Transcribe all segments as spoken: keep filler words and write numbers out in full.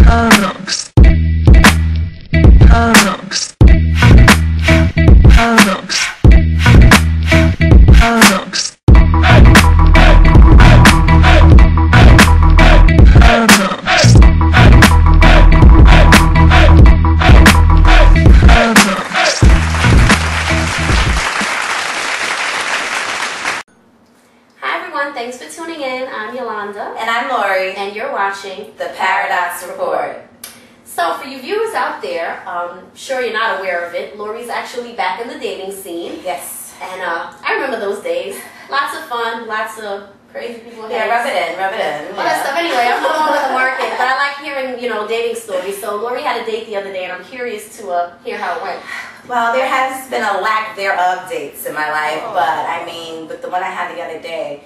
Paradox. Paradox. Paradox. Paradox. And you're watching The Paradox Report. So for you viewers out there, um, sure you're not aware of it, Lori's actually back in the dating scene. Yes. And uh, I remember those days. Lots of fun, lots of crazy people. Yeah, heads. Rub it in, rub it in. All that stuff. Anyway, I'm no longer the market, but I like hearing, you know, dating stories. So Lori had a date the other day, and I'm curious to uh, hear how it went. Well, there has been a lack thereof dates in my life, oh. but I mean, with the one I had the other day,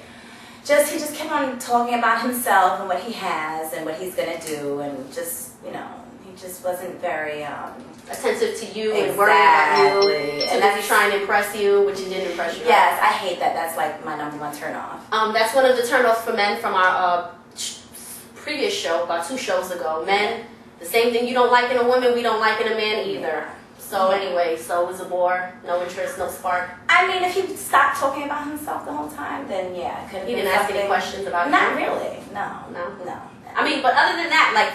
Just he just kept on talking about himself and what he has and what he's gonna do, and just, you know, he just wasn't very um, attentive to you exactly. and worrying about you, and that's trying to impress you, which you didn't impress you. Yes, I hate that. That's like my number one turn off. Um, that's one of the turnoffs for men from our uh, previous show, about two shows ago. Men, the same thing you don't like in a woman, we don't like in a man either. So anyway, so it was a bore, no interest, no spark. I mean, if he stopped talking about himself the whole time, then yeah, could he didn't ask any questions about not you. Not really, no, no, no. I mean, but other than that, like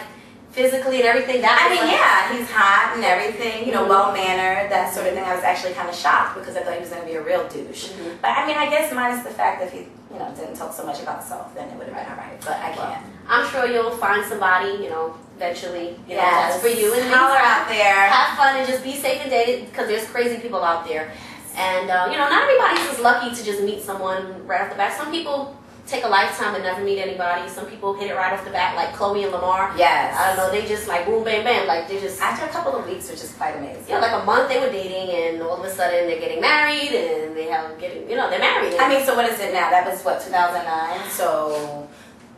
physically and everything, that I mean, like, yeah, he's hot and everything, you know, well mannered, that sort of thing. I was actually kind of shocked because I thought he was going to be a real douche. Mm-hmm. But I mean, I guess minus the fact that he, you know, didn't talk so much about himself, then it would have been all right. But I can't. Well, I'm sure you'll find somebody, you know. Eventually, you know, yes. that's for you. And holler out there. Have fun and just be safe and dated, because there's crazy people out there. And, uh, you know, not everybody's as lucky to just meet someone right off the bat. Some people take a lifetime and never meet anybody. Some people hit it right off the bat, like Khloe and Lamar. Yes. I don't know, they just like boom, bam, bam. Like they just. After a couple of weeks, which is quite amazing. Yeah, like a month they were dating, and all of a sudden they're getting married, and they have getting, you know, they're married. I mean, so what is it now? That was what, two thousand nine? So.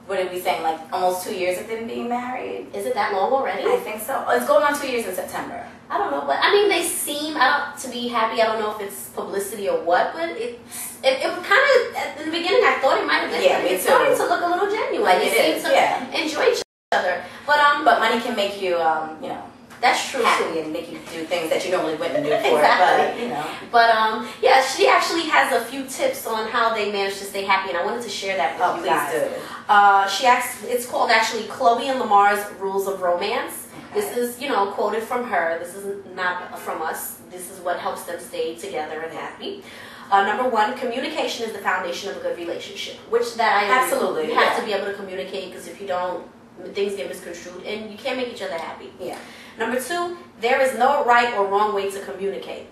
What are we saying, like almost two years of them being married? Is it that long already? I think so. Oh, it's going on two years in September. I don't know, but I mean, they seem out to be happy. I don't know if it's publicity or what, but it it, it kind of, at the beginning, I thought it might have been. Yeah, me too. It's starting to look a little genuine. Like it is, yeah. Enjoy each other. But um, but money can make you, um, you know. That's true. Happy and make you do things that you normally wouldn't do for. Exactly. But, you know. But um, yeah, she actually has a few tips on how they manage to stay happy, and I wanted to share that with oh, you guys. Please do. Uh, she asks, it's called actually Khloe and Lamar's Rules of Romance. Okay. This is, you know, quoted from her. This is not from us. This is what helps them stay together and happy. Uh, number one, communication is the foundation of a good relationship, which that I absolutely you yeah. have to be able to communicate, because if you don't, things get misconstrued, and you can't make each other happy. Yeah. Number two, there is no right or wrong way to communicate.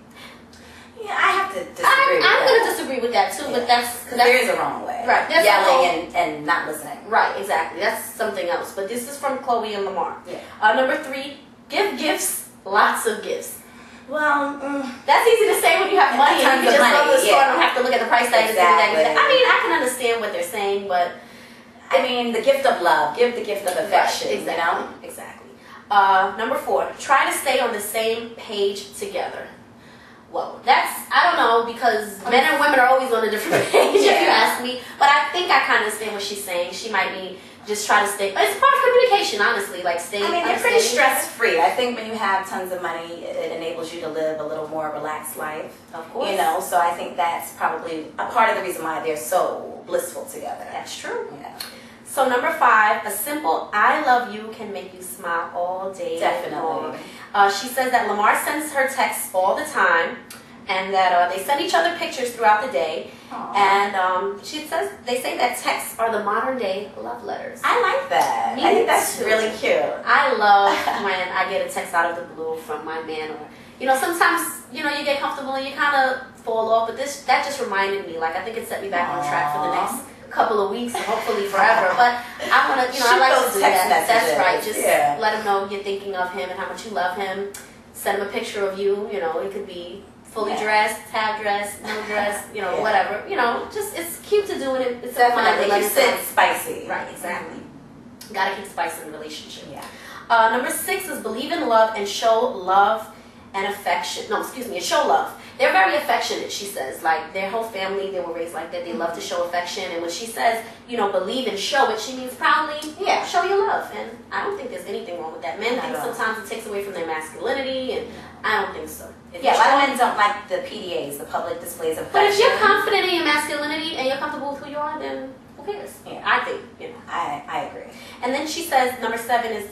Yeah, I have to disagree I'm, with I'm going to disagree with that, too, yeah. but that's, that's... There is a wrong way. Right. That's yelling and, and not listening. Right, exactly. That's something else. But this is from Khloe and Lamar. Yeah. Uh, number three, give gifts, lots of gifts. Well, mm, that's easy to say when you have money and you just money. go to the store yeah. and don't have to look at the price tag. Exactly. I mean, I can understand what they're saying, but... I mean, the gift of love. Give the gift of affection, right, exactly. you know? Exactly. Uh, number four, try to stay on the same page together. Well, that's, I don't know, because men and women are always on a different page, yeah. if you ask me. But I think I kind of understand what she's saying. She might be just trying to stay, but it's part of communication, honestly. Like, stay. I mean, they're pretty stress-free. I think when you have tons of money, it enables you to live a little more relaxed life. Of course. You know, so I think that's probably a part of the reason why they're so blissful together. That's true. Yeah. So number five, a simple I love you can make you smile all day Definitely. long. Uh, she says that Lamar sends her texts all the time, and that uh, they send each other pictures throughout the day. Aww. And um, she says, they say that texts are the modern day love letters. I like that. Me I think that's too. really cute. I love when I get a text out of the blue from my man, or, you know, sometimes, you know, you get comfortable and you kind of fall off, but this, that just reminded me, like, I think it set me back Aww. on track for the next couple of weeks and hopefully forever, but I want to, you know, I like to do that. Messages. That's right. Just yeah. let him know you're thinking of him and how much you love him. Send him a picture of you. You know, it could be fully yeah. dressed, half dressed, no dressed, you know, yeah. whatever. You know, just it's cute to do, and it, it's definitely like you said, spicy. Right, exactly. Mm-hmm. Gotta keep spice in the relationship. Yeah. Uh, number six is believe in love and show love and affection. No, excuse me, and show love. They're very affectionate, she says. Like, their whole family, they were raised like that. They love to show affection. And when she says, you know, believe and show it, she means proudly, yeah, show your love. And I don't think there's anything wrong with that. Men think sometimes it takes away from their masculinity, and I don't think so. If yeah, a lot of men don't like the P D As, the public displays of affection. But if you're confident in your masculinity and you're comfortable with who you are, then who cares? Yeah. I think, you know. I, I agree. And then she says, number seven is,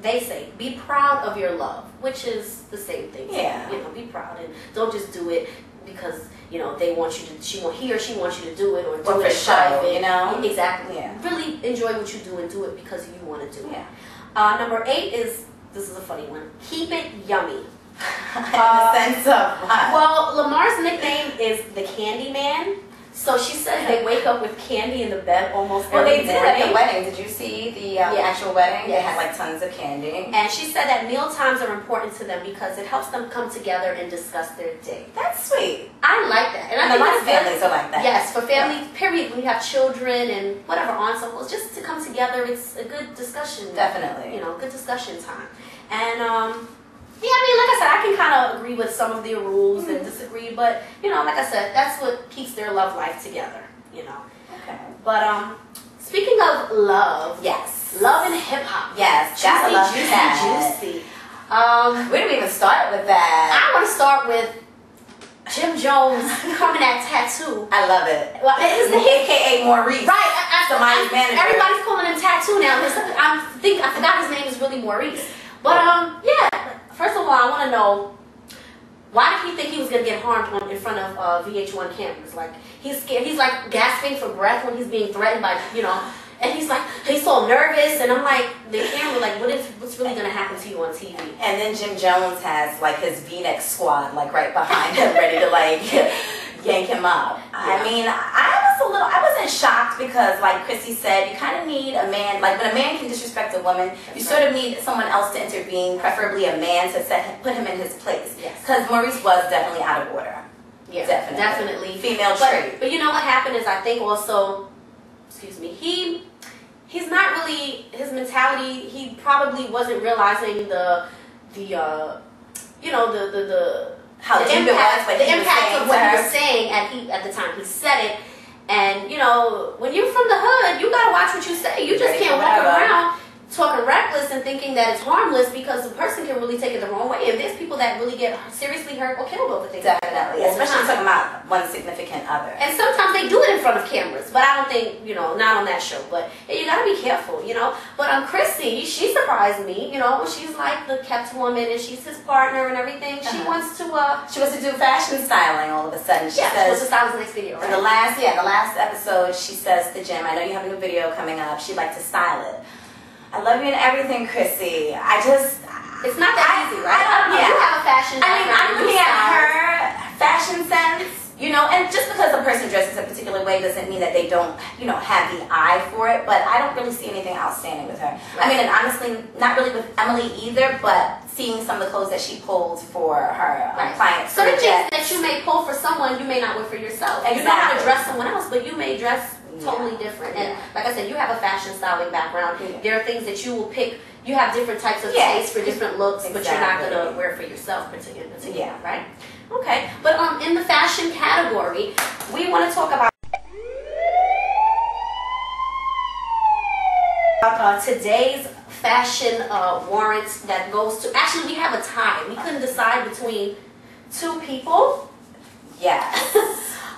they say, be proud of your love, which is the same thing. Yeah. You know, be proud and don't just do it because, you know, they want you to, she want, he or she wants you to do it, or do or it for show, you know? Exactly. Yeah. Really enjoy what you do and do it because you want to do it. Yeah. Uh, number eight is, this is a funny one, keep it yummy. In uh, the sense of what? Well, Lamar's nickname is the Candy Man. So she says they wake up with candy in the bed almost well, every morning. Well, they did at the wedding. Did you see the um, yeah. actual wedding? Yes. They had like tons of candy. And she said that meal times are important to them because it helps them come together and discuss their day. That's sweet. I like that. And I think a lot of families are like that. Yes, for family, yeah. period. When you have children and whatever, aunts, uncles, just to come together, it's a good discussion. Definitely. You know, good discussion time. And, um... yeah, I mean, like I said, I can kind of agree with some of their rules mm-hmm. and disagree, but, you know, like I said, that's what keeps their love life together, you know. Okay. But, um, speaking of love. Yes. Love and hip hop. Yes. Juicy, gotta love juicy, that. juicy. Um, Where do we even start with that? I want to start with Jim Jones coming at Tattoo. I love it. Well, his name, A K A Maurice. Right. I, I, Somebody's I, manager. Everybody's calling him Tattoo now. I think I forgot his name is really Maurice. But, um, yeah. First of all, I want to know, why did he think he was going to get harmed on, in front of uh, V H one cameras? Like, he's scared. He's, like, gasping for breath when he's being threatened by, you know. And he's, like, he's so nervous. And I'm, like, the camera, like, what is, what's really going to happen to you on T V? And then Jim Jones has, like, his V-neck squad, like, right behind him, ready to, like, yank him up. Yeah. I mean, I was a little, I wasn't shocked because, like Chrissy said, you kind of need a man, like when a man can disrespect a woman, That's you right. sort of need someone else to intervene, preferably a man to set, put him in his place. Because yes. Maurice was definitely out of order. Yeah, definitely. Definitely. Female trait. But, but you know what happened is I think also, excuse me, he, he's not really, his mentality, he probably wasn't realizing the, the uh, you know, the, the, the, How the impact, was, the impact of what he was saying at he at the time he said it, and you know when you're from the hood, you gotta watch what you say. You just can't walk around talking reckless and thinking that it's harmless because the person can really take it the wrong way. And there's people that really get seriously hurt or killed over things. Definitely, especially talking about one significant other. And sometimes they do it in front of cameras, but I don't think you know not on that show. But you gotta be careful, you know. But um, Chrissy, she surprised me, you know. She's like the kept woman, and she's his partner and everything. She uh-huh. wants to uh, she wants to do fashion styling all of a sudden. She yeah, says, so that was the next video, right? In the last yeah, the last episode, she says to Jim, "I know you have a new video coming up. She'd like to style it." I love you and everything, Chrissy. I just... It's not that I, easy, right? I don't know. Yeah. You have a fashion... I mean, I'm looking at her fashion sense, you know, and just because a person dresses a particular way doesn't mean that they don't, you know, have the eye for it, but I don't really see anything outstanding with her. Right. I mean, and honestly, not really with Emily either, but seeing some of the clothes that she pulled for her right. um, clients. So the things that you may pull for someone, you may not wear for yourself. Exactly. You know how to dress someone else, but you may dress... totally different. And like I said, you have a fashion styling background. Yeah. There are things that you will pick. You have different types of yeah. tastes for different looks, exactly. but you're not going to wear for yourself particularly. Yeah. Right? Okay. But um, in the fashion category, we want to talk about uh, today's fashion uh, warrant that goes to... Actually, we have a tie. We couldn't decide between two people. Yes.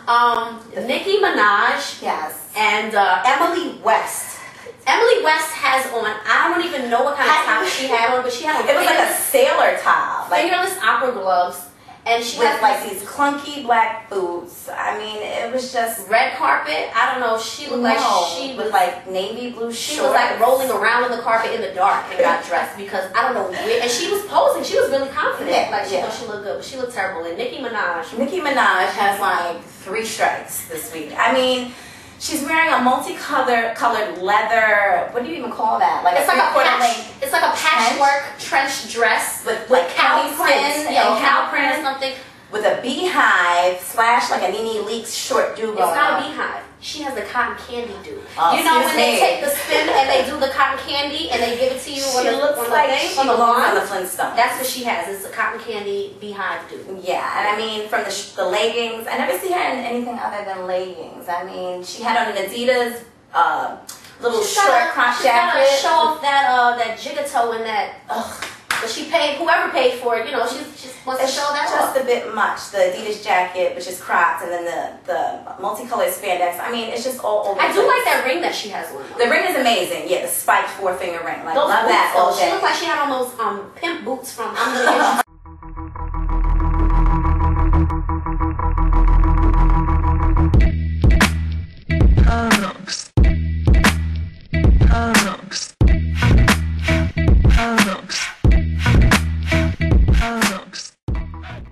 Um, Nicki Minaj yes. and uh, Emily West. Emily West has on, I don't even know what kind of top she had on, but she had on. It was like a sailor top. Like, fingerless opera gloves. And she had like these clunky black boots. I mean, it was just... Red carpet. I don't know. She looked no, like she was... like navy blue shorts. She was like rolling around on the carpet in the dark and got dressed because I don't know. And she was posing. She was really confident. Yeah, like she yeah. thought she looked good, but she looked terrible. And Nicki Minaj... Nicki Minaj has like three strikes this week. I mean... She's wearing a multicolored colored leather, what do you even call that? Like it's, a like a patch, it's like a patchwork trench, trench dress with, with like cow print and cow print or something. with a beehive slash like a Nene Leakes short do going on. It's not a beehive. She has the cotton candy do. Oh, you know when they take the spin and they do the cotton candy and they give it to you on the, looks on, like the thing, on the lawn? On the Flintstones. That's what she has. It's a cotton candy beehive do. Yeah, and I mean from the, sh the leggings. I never see her in anything other than leggings. I mean, she had on an Adidas uh, little she's short crop jacket. She's show off that, uh, that jigato and that... Ugh. But she paid, whoever paid for it, you know, she just wants to show that off. It's just a bit much. The Adidas jacket, which is cropped, and then the, the multicolored spandex. I mean, it's just all over. I do like that ring that she has on. The ring is amazing. Yeah, the spiked four-finger ring. Like, love that all day. She looks like she had on those um, pimp boots from...